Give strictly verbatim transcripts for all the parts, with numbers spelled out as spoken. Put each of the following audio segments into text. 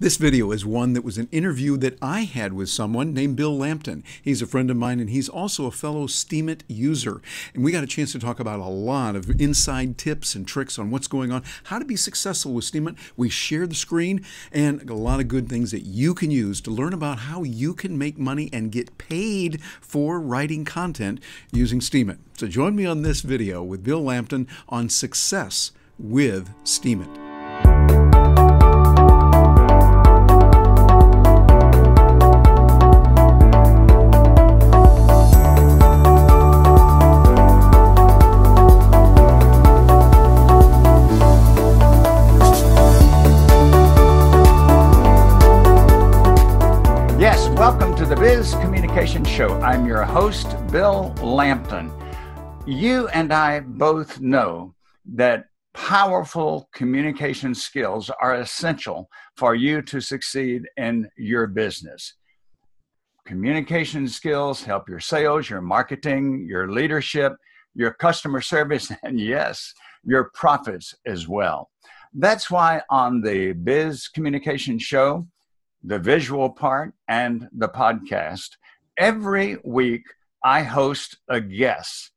This video is one that was an interview that I had with someone named Bill Lampton. He's a friend of mine, and he's also a fellow Steemit user. And we got a chance to talk about a lot of inside tips and tricks on what's going on, how to be successful with Steemit. We share the screen and a lot of good things that you can use to learn about how you can make money and get paid for writing content using Steemit. So join me on this video with Bill Lampton on success with Steemit. Yes, welcome to the Biz Communication Show. I'm your host, Bill Lampton. You and I both know that powerful communication skills are essential for you to succeed in your business. Communication skills help your sales, your marketing, your leadership, your customer service, and yes, your profits as well. That's why on the Biz Communication Show, the visual part and the podcast, every week I host a guest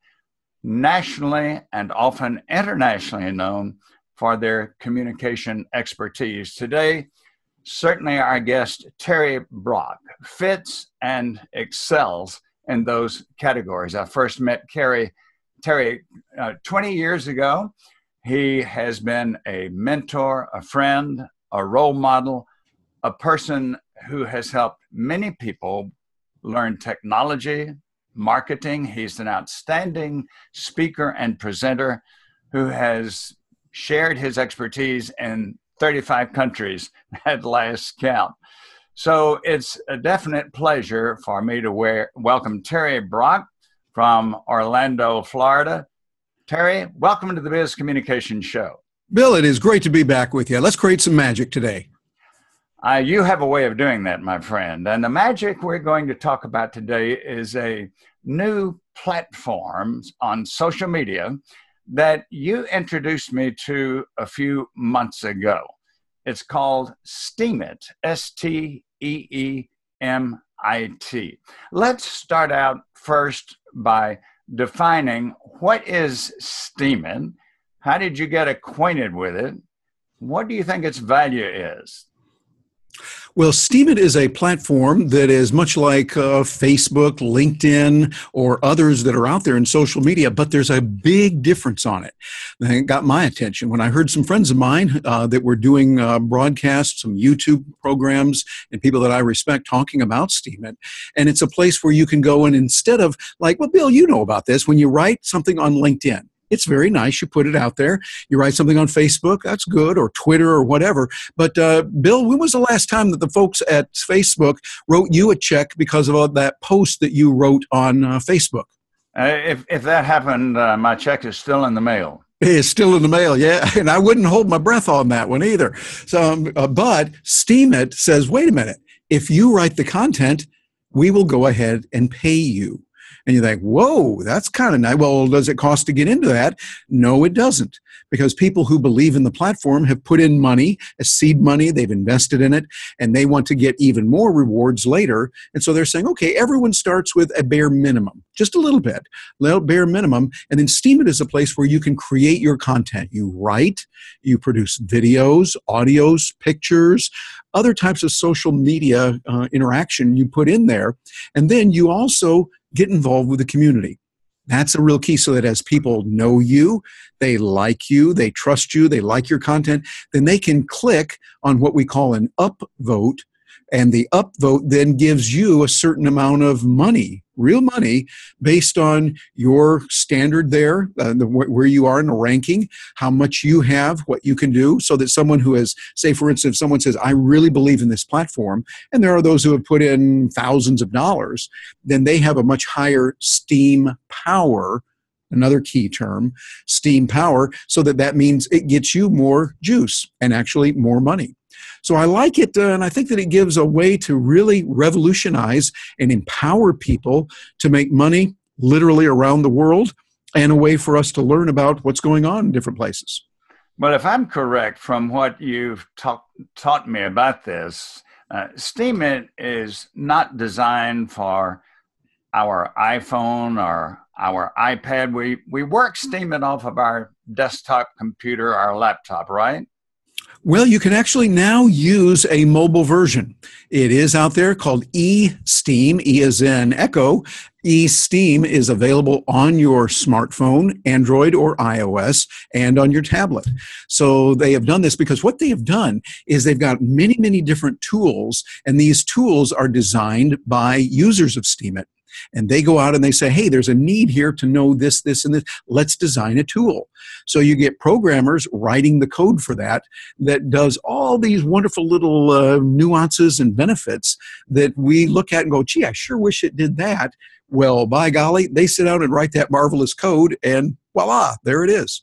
nationally and often internationally known for their communication expertise. Today, certainly our guest, Terry Brock, fits and excels in those categories. I first met Terry, Terry uh, twenty years ago. He has been a mentor, a friend, a role model, a person who has helped many people learn technology, marketing. He's an outstanding speaker and presenter who has shared his expertise in thirty-five countries at last count. So it's a definite pleasure for me to wear, welcome Terry Brock from Orlando, Florida. Terry, welcome to the Biz Communication Show. Bill, it is great to be back with you. Let's create some magic today. Uh, you have a way of doing that, my friend. And the magic we're going to talk about today is a new platform on social media that you introduced me to a few months ago. It's called Steemit, S T E E M I T. Let's start out first by defining what is Steemit, how did you get acquainted with it, what do you think its value is? Well, Steemit is a platform that is much like uh, Facebook, LinkedIn, or others that are out there in social media, but there's a big difference on it. And it got my attention when I heard some friends of mine uh, that were doing uh, broadcasts, some YouTube programs, and people that I respect talking about Steemit. And it's a place where you can go and instead of like, well, Bill, you know about this, when you write something on LinkedIn, it's very nice. You put it out there. You write something on Facebook. That's good, or Twitter or whatever. But, uh, Bill, when was the last time that the folks at Facebook wrote you a check because of that post that you wrote on uh, Facebook? Uh, if, if that happened, uh, my check is still in the mail. It's still in the mail, yeah. And I wouldn't hold my breath on that one either. So, uh, but Steemit says, wait a minute. If you write the content, we will go ahead and pay you. And you think, whoa, that's kind of nice. Well, does it cost to get into that? No, it doesn't. Because people who believe in the platform have put in money, a seed money, they've invested in it, and they want to get even more rewards later. And so they're saying, okay, everyone starts with a bare minimum, just a little bit, little bare minimum. And then Steemit is a place where you can create your content. You write, you produce videos, audios, pictures, other types of social media uh, interaction you put in there. And then you also get involved with the community. That's a real key so that as people know you, they like you, they trust you, they like your content, then they can click on what we call an upvote. And the upvote then gives you a certain amount of money, real money, based on your standard there, uh, the, where you are in the ranking, how much you have, what you can do, so that someone who has, say, for instance, someone says, I really believe in this platform, and there are those who have put in thousands of dollars, then they have a much higher steam power, another key term, steam power, so that that means it gets you more juice and actually more money. So I like it, uh, and I think that it gives a way to really revolutionize and empower people to make money literally around the world and a way for us to learn about what's going on in different places. Well, if I'm correct from what you've talked taught me about this, uh, Steemit is not designed for our iPhone or our iPad. We, we work Steemit off of our desktop computer, our laptop, right? Well, you can actually now use a mobile version. It is out there called eSteem, E as in Echo. eSteem is available on your smartphone, Android or iOS, and on your tablet. So they have done this because what they have done is they've got many, many different tools, and these tools are designed by users of Steemit. And they go out and they say, hey, there's a need here to know this, this, and this. Let's design a tool. So you get programmers writing the code for that that does all these wonderful little uh, nuances and benefits that we look at and go, gee, I sure wish it did that. Well, by golly, they sit down and write that marvelous code, and voila, there it is.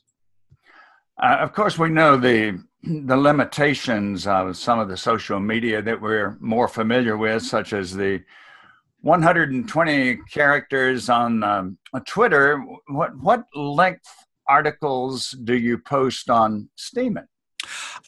Uh, of course, we know the, the limitations of some of the social media that we're more familiar with, such as the one hundred twenty characters on um, Twitter. What, what length articles do you post on Steemit?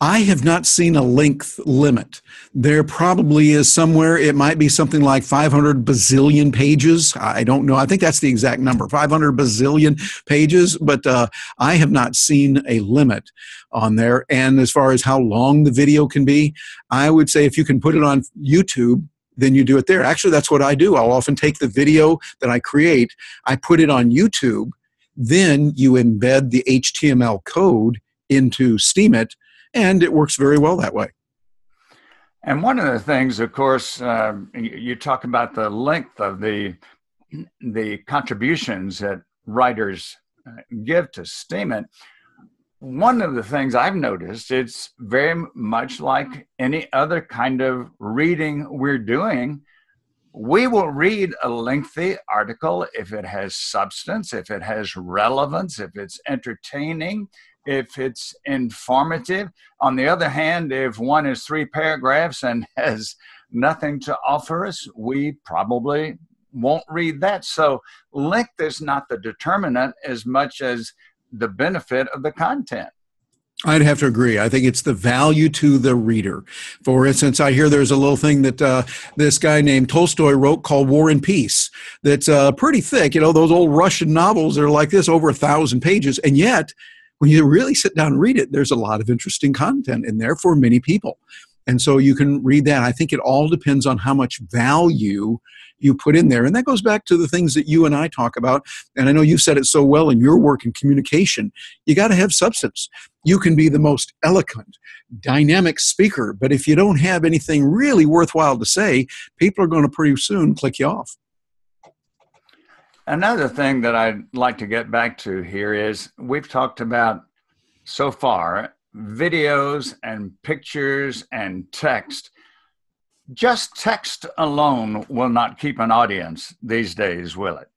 I have not seen a length limit. There probably is somewhere. It might be something like five hundred bazillion pages. I don't know. I think that's the exact number, five hundred bazillion pages. But uh, I have not seen a limit on there. And as far as how long the video can be, I would say if you can put it on YouTube, then you do it there. Actually, that's what I do. I'll often take the video that I create, I put it on YouTube, then you embed the H T M L code into Steemit, and it works very well that way. And one of the things, of course, uh, you talk about the length of the, the contributions that writers give to Steemit. One of the things I've noticed, it's very much like any other kind of reading we're doing. We will read a lengthy article if it has substance, if it has relevance, if it's entertaining, if it's informative. On the other hand, if one is three paragraphs and has nothing to offer us, we probably won't read that. So length is not the determinant as much as the benefit of the content. I'd have to agree. I think it's the value to the reader. For instance, I hear there's a little thing that uh, this guy named Tolstoy wrote called War and Peace that's uh, pretty thick. You know, those old Russian novels are like this, over a thousand pages. And yet, when you really sit down and read it, there's a lot of interesting content in there for many people. And so you can read that. I think it all depends on how much value you put in there. And that goes back to the things that you and I talk about. And I know you've said it so well in your work in communication. You got to have substance. You can be the most eloquent, dynamic speaker, but if you don't have anything really worthwhile to say, people are going to pretty soon click you off. Another thing that I'd like to get back to here is we've talked about so far videos and pictures and text. Just text alone will not keep an audience these days, will it?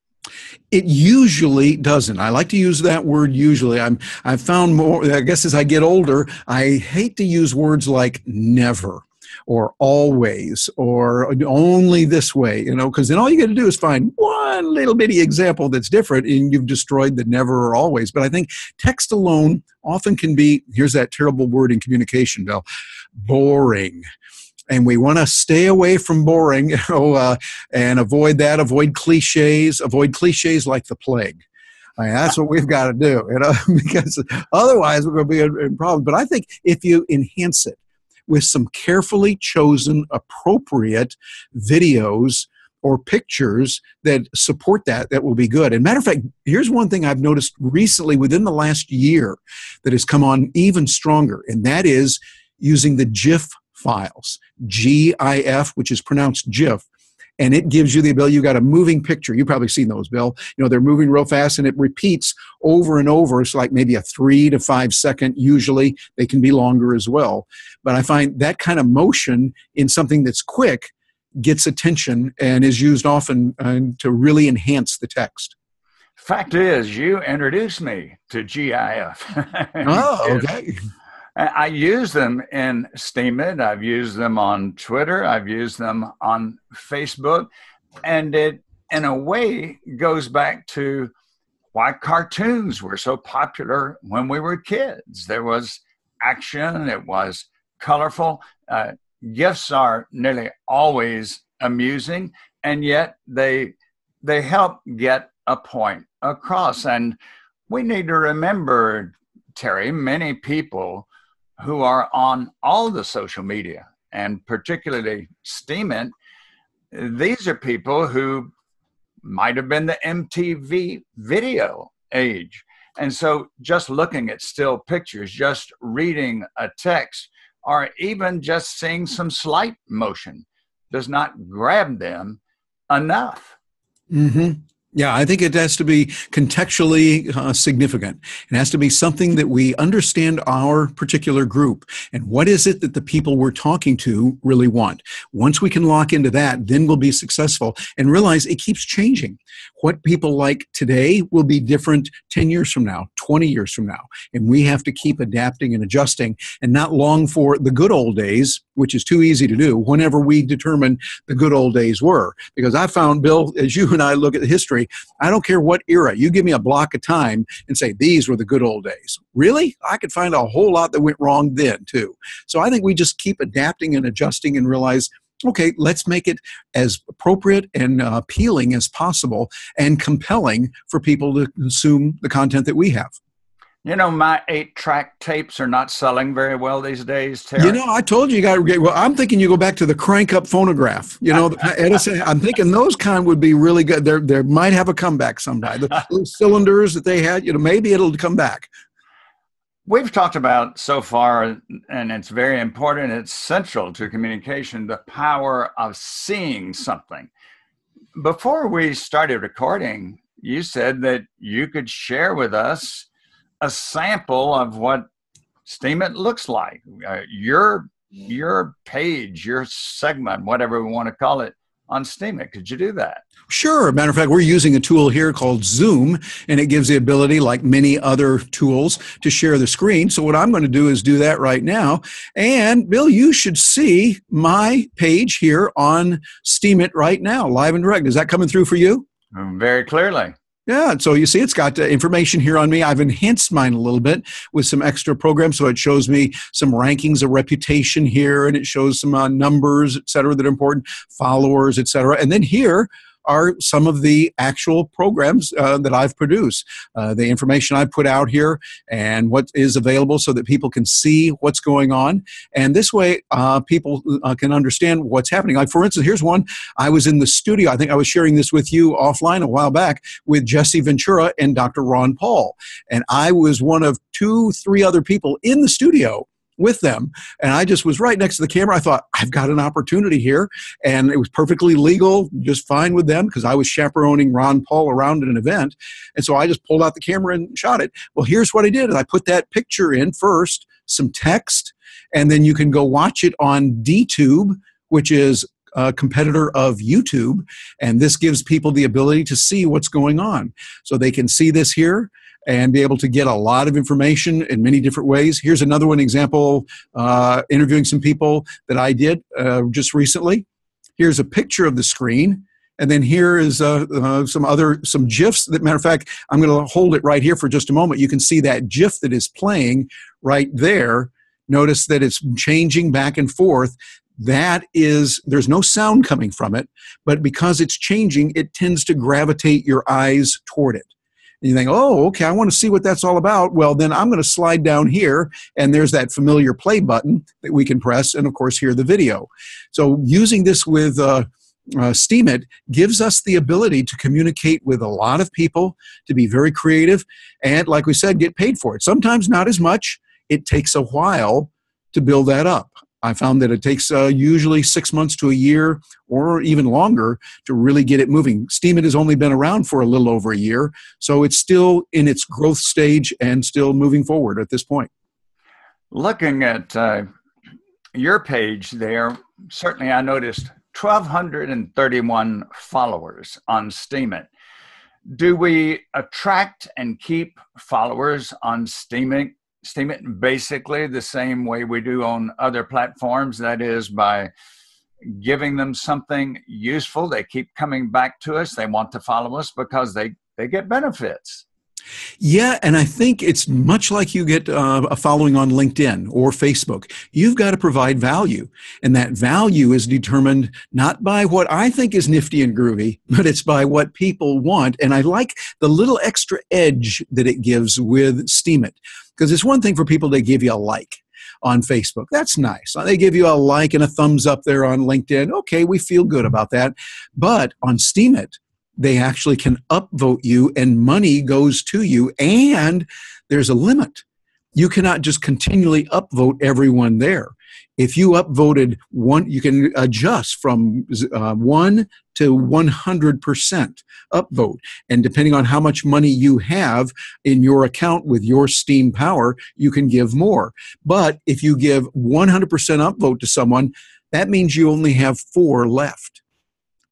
It usually doesn't. I like to use that word usually. I'm, I've found more, I guess as I get older, I hate to use words like never or always or only this way, you know, because then all you got to do is find one little bitty example that's different and you've destroyed the never or always. But I think text alone often can be, here's that terrible word in communication, Bill, boring. And we want to stay away from boring, you know, uh, and avoid that, avoid cliches, avoid cliches like the plague. I mean, that's what we've got to do, you know, because otherwise we're going to be in problems. But I think if you enhance it with some carefully chosen, appropriate videos or pictures that support that, that will be good. And matter of fact, here's one thing I've noticed recently within the last year that has come on even stronger, and that is using the GIF files, G I F, which is pronounced GIF, and it gives you the ability, you got a moving picture. You've probably seen those, Bill. You know, they're moving real fast, and it repeats over and over. It's like maybe a three to five second, usually. They can be longer as well. But I find that kind of motion in something that's quick gets attention and is used often uh, to really enhance the text. Fact is, you introduced me to GIF. Oh, okay. I use them in Steemit. I've used them on Twitter. I've used them on Facebook. And it, in a way, goes back to why cartoons were so popular when we were kids. There was action. It was colorful. Uh, gifts are nearly always amusing, and yet they they help get a point across. And we need to remember, Terry, many people who are on all the social media, and particularly Steemit, these are people who might have been the M T V video age. And so just looking at still pictures, just reading a text, or even just seeing some slight motion does not grab them enough. Mm-hmm. Yeah, I think it has to be contextually uh, significant. It has to be something that we understand our particular group and what is it that the people we're talking to really want. Once we can lock into that, then we'll be successful and realize it keeps changing. What people like today will be different ten years from now, twenty years from now, and we have to keep adapting and adjusting and not long for the good old days, which is too easy to do whenever we determine the good old days were. Because I found, Bill, as you and I look at history, I don't care what era. You give me a block of time and say, these were the good old days. Really? I could find a whole lot that went wrong then, too. So I think we just keep adapting and adjusting and realize, okay, let's make it as appropriate and uh, appealing as possible and compelling for people to consume the content that we have. You know, my eight-track tapes are not selling very well these days, Terry. You know, I told you, you got, well, I'm thinking you go back to the crank-up phonograph. You know, Edison, I'm thinking those kind would be really good. They they might have a comeback someday. The little cylinders that they had, you know, maybe it'll come back. We've talked about so far, and it's very important, it's central to communication, the power of seeing something. Before we started recording, you said that you could share with us a sample of what Steemit looks like. Uh, your, your page, your segment, whatever we want to call it, on Steemit. Could you do that? Sure. Matter of fact, we're using a tool here called Zoom, and it gives the ability, like many other tools, to share the screen. So what I'm going to do is do that right now. And Bill, you should see my page here on Steemit right now, live and direct. Is that coming through for you? Very clearly. Yeah, so you see it's got information here on me. I've enhanced mine a little bit with some extra programs, so it shows me some rankings of reputation here, and it shows some uh, numbers, et cetera, that are important, followers, et cetera. And then here are some of the actual programs uh, that I've produced, uh, the information I put out here and what is available so that people can see what's going on. And this way, uh, people uh, can understand what's happening. Like, for instance, here's one. I was in the studio. I think I was sharing this with you offline a while back with Jesse Ventura and Doctor Ron Paul. And I was one of two, three other people in the studio with them. And I just was right next to the camera. I thought, I've got an opportunity here. And it was perfectly legal, just fine with them, because I was chaperoning Ron Paul around at an event. And so I just pulled out the camera and shot it. Well, here's what I did. I put that picture in first, some text, and then you can go watch it on D Tube, which is a competitor of YouTube. And this gives people the ability to see what's going on. So they can see this here and be able to get a lot of information in many different ways. Here's another one example, uh, interviewing some people that I did uh, just recently. Here's a picture of the screen. And then here is uh, uh, some other, some GIFs. That, matter of fact, I'm going to hold it right here for just a moment. You can see that GIF that is playing right there. Notice that it's changing back and forth. That is, there's no sound coming from it, but because it's changing, it tends to gravitate your eyes toward it. And you think, oh, okay, I want to see what that's all about. Well, then I'm going to slide down here, and there's that familiar play button that we can press, and, of course, hear the video. So using this with uh, uh, Steemit gives us the ability to communicate with a lot of people, to be very creative, and, like we said, get paid for it. Sometimes not as much. It takes a while to build that up. I found that it takes uh, usually six months to a year or even longer to really get it moving. Steemit has only been around for a little over a year, so it's still in its growth stage and still moving forward at this point. Looking at uh, your page there, certainly I noticed one thousand two hundred thirty-one followers on Steemit. Do we attract and keep followers on Steemit? Steemit basically the same way we do on other platforms, that is by giving them something useful. They keep coming back to us. They want to follow us because they, they get benefits. Yeah, and I think it's much like you get uh, a following on LinkedIn or Facebook. You've got to provide value, and that value is determined not by what I think is nifty and groovy, but it's by what people want. And I like the little extra edge that it gives with Steemit, because it's one thing for people to give you a like on Facebook. That's nice. They give you a like and a thumbs up there on LinkedIn. Okay, we feel good about that. But on Steemit, they actually can upvote you and money goes to you, and there's a limit. You cannot just continually upvote everyone there. If you upvoted one, you can adjust from uh, one to one hundred percent upvote. And depending on how much money you have in your account with your Steam power, you can give more. But if you give one hundred percent upvote to someone, that means you only have four left.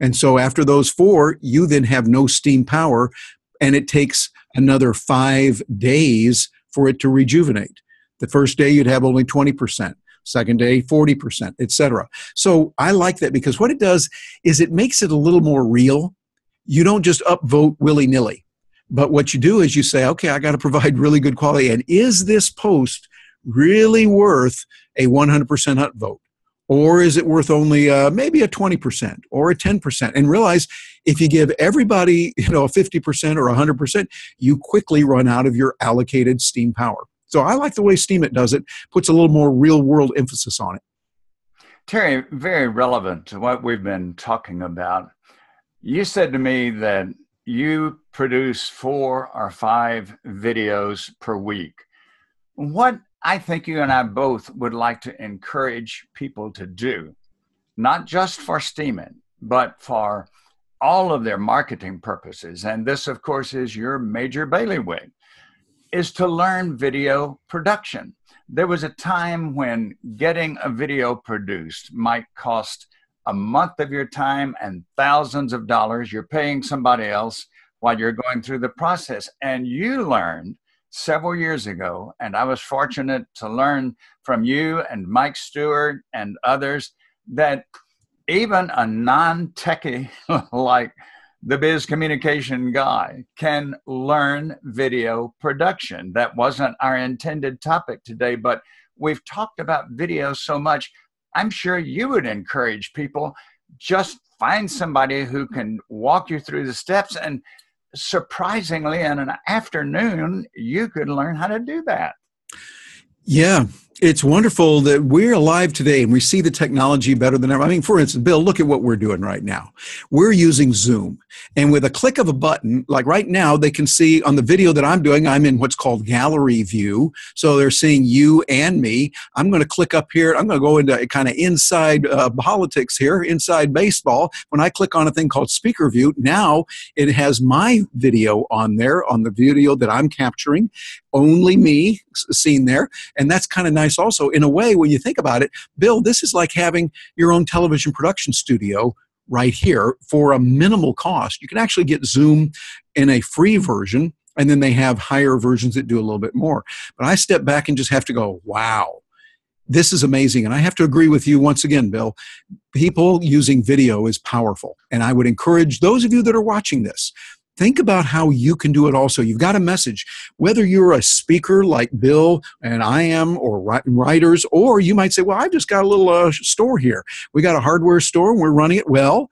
And so after those four, you then have no Steam power, and it takes another five days for it to rejuvenate. The first day you'd have only twenty percent, second day forty percent, et cetera. So I like that, because what it does is it makes it a little more real. You don't just upvote willy-nilly, but what you do is you say, okay, I got to provide really good quality, and is this post really worth a one hundred percent upvote? Or is it worth only uh, maybe a twenty percent or a ten percent? And realize if you give everybody, you know, a fifty percent or one hundred percent, you quickly run out of your allocated Steam power. So I like the way Steemit does it, puts a little more real world emphasis on it. Terry, very relevant to what we've been talking about. You said to me that you produce four or five videos per week. What I think you and I both would like to encourage people to do, not just for Steemit, but for all of their marketing purposes, and this, of course, is your major bailiwick, is to learn video production. There was a time when getting a video produced might cost a month of your time and thousands of dollars. You're paying somebody else while you're going through the process, and you learned several years ago, and I was fortunate to learn from you and Mike Stewart and others, that even a non-techie like the Biz Communication Guy can learn video production. That wasn't our intended topic today, but we've talked about video so much. I'm sure you would encourage people, just find somebody who can walk you through the steps, and surprisingly, in an afternoon, you could learn how to do that. Yeah, it's wonderful that we're alive today and we see the technology better than ever. I mean, for instance, Bill, look at what we're doing right now. We're using Zoom, and with a click of a button, like right now, they can see on the video that I'm doing, I'm in what's called gallery view. So they're seeing you and me. I'm going to click up here. I'm going to go into kind of inside uh, politics here, inside baseball. When I click on a thing called speaker view, now it has my video on there, on the video that I'm capturing, only me seen there. And that's kind of nice. Also, in a way, when you think about it, Bill, this is like having your own television production studio right here for a minimal cost. You can actually get Zoom in a free version, and then they have higher versions that do a little bit more. But I step back and just have to go, wow, this is amazing. And I have to agree with you once again, Bill. People using video is powerful. And I would encourage those of you that are watching this, think about how you can do it also. You've got a message. Whether you're a speaker like Bill and I am, or writers, or you might say, well, I've just got a little uh, store here. We got a hardware store and we're running it well.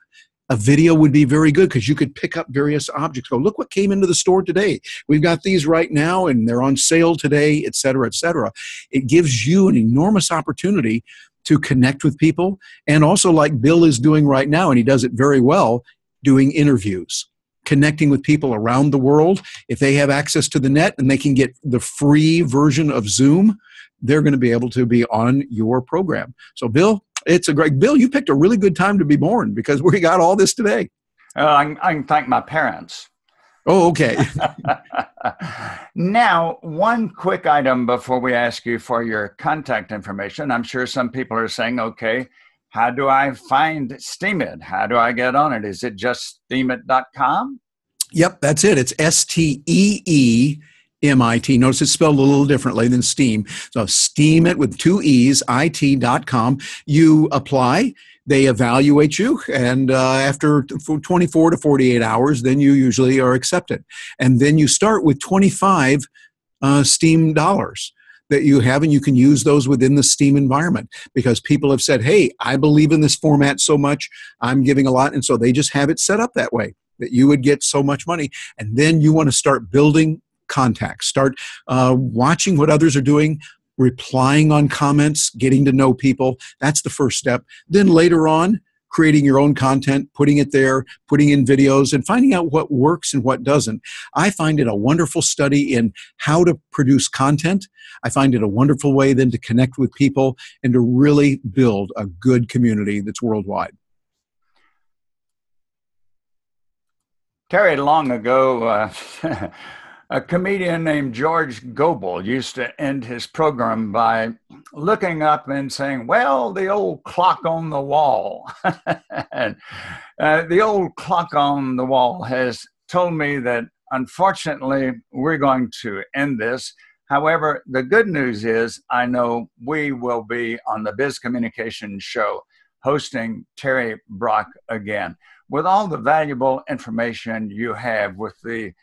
A video would be very good, because you could pick up various objects. Go, look what came into the store today. We've got these right now, and they're on sale today, et cetera, et cetera. It gives you an enormous opportunity to connect with people, and also like Bill is doing right now, and he does it very well, doing interviews, connecting with people around the world. If they have access to the net and they can get the free version of Zoom, they're going to be able to be on your program. So, Bill, it's a great, Bill, you picked a really good time to be born, because we got all this today. Uh, I, I can thank my parents. Oh, okay. Now, one quick item before we ask you for your contact information. I'm sure some people are saying, okay, how do I find Steemit? How do I get on it? Is it just steemit dot com? Yep, that's it. It's S T E E M I T. Notice it's spelled a little differently than Steam. So Steemit with two E's, I T dot com. You apply. they evaluate you, and uh, after twenty-four to forty-eight hours, then you usually are accepted. And then you start with twenty-five uh, Steem dollars that you have, and you can use those within the Steem environment because people have said, hey, I believe in this format so much, I'm giving a lot, and so they just have it set up that way, that you would get so much money. And then you want to start building contacts, start uh, watching what others are doing, replying on comments, getting to know people. That's the first step. Then later on, creating your own content, putting it there, putting in videos, and finding out what works and what doesn't. I find it a wonderful study in how to produce content. I find it a wonderful way then to connect with people and to really build a good community that's worldwide. Terry, long ago, uh, a comedian named George Gobel used to end his program by looking up and saying, well, the old clock on the wall. And, uh, the old clock on the wall has told me that, unfortunately, we're going to end this. However, the good news is I know we will be on the Biz Communication Show hosting Terry Brock again. With all the valuable information you have, with the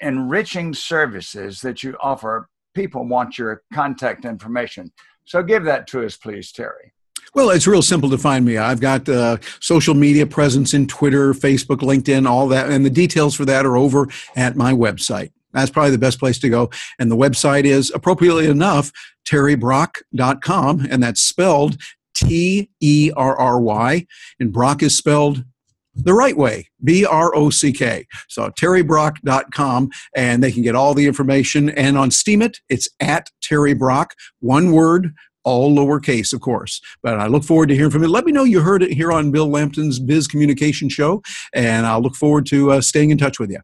enriching services that you offer, people want your contact information. So give that to us, please, Terry. Well, it's real simple to find me. I've got uh, social media presence in Twitter, Facebook, LinkedIn, all that. And the details for that are over at my website. That's probably the best place to go. And the website is, appropriately enough, terry brock dot com. And that's spelled T E R R Y. And Brock is spelled the right way, B R O C K. So terry brock dot com, and they can get all the information. And on Steemit, it's at Terry Brock, one word, all lowercase, of course. But I look forward to hearing from you. Let me know you heard it here on Bill Lampton's Biz Communication Show, and I'll look forward to uh, staying in touch with you.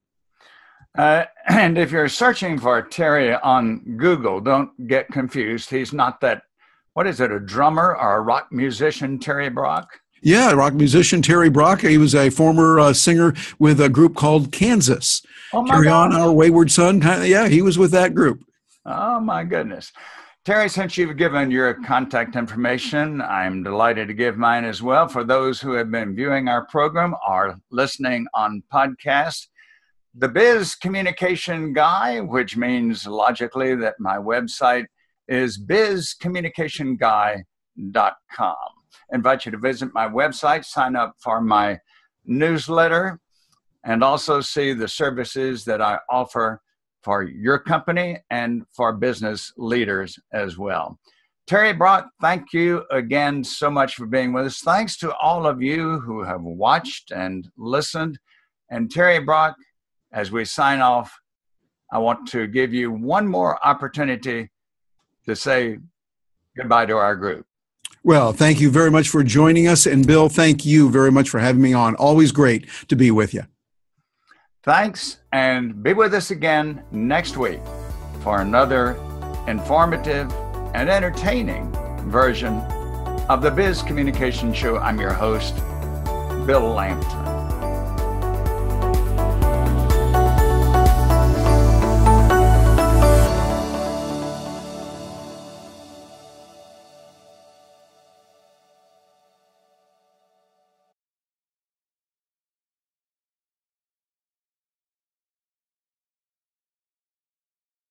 Uh, and if you're searching for Terry on Google, don't get confused. He's not that, what is it, a drummer or a rock musician, Terry Brock? Yeah, rock musician Terry Brock. He was a former uh, singer with a group called Kansas. Oh my Carry God. On Our Wayward Son. Yeah, he was with that group. Oh, my goodness. Terry, since you've given your contact information, I'm delighted to give mine as well. For those who have been viewing our program or listening on podcast, The Biz Communication Guy, which means logically that my website is biz communication guy dot com. Invite you to visit my website, sign up for my newsletter, and also see the services that I offer for your company and for business leaders as well. Terry Brock, thank you again so much for being with us. Thanks to all of you who have watched and listened. And Terry Brock, as we sign off, I want to give you one more opportunity to say goodbye to our group. Well, thank you very much for joining us. And Bill, thank you very much for having me on. Always great to be with you. Thanks, and be with us again next week for another informative and entertaining version of the Biz Communication Show. I'm your host, Bill Lampton.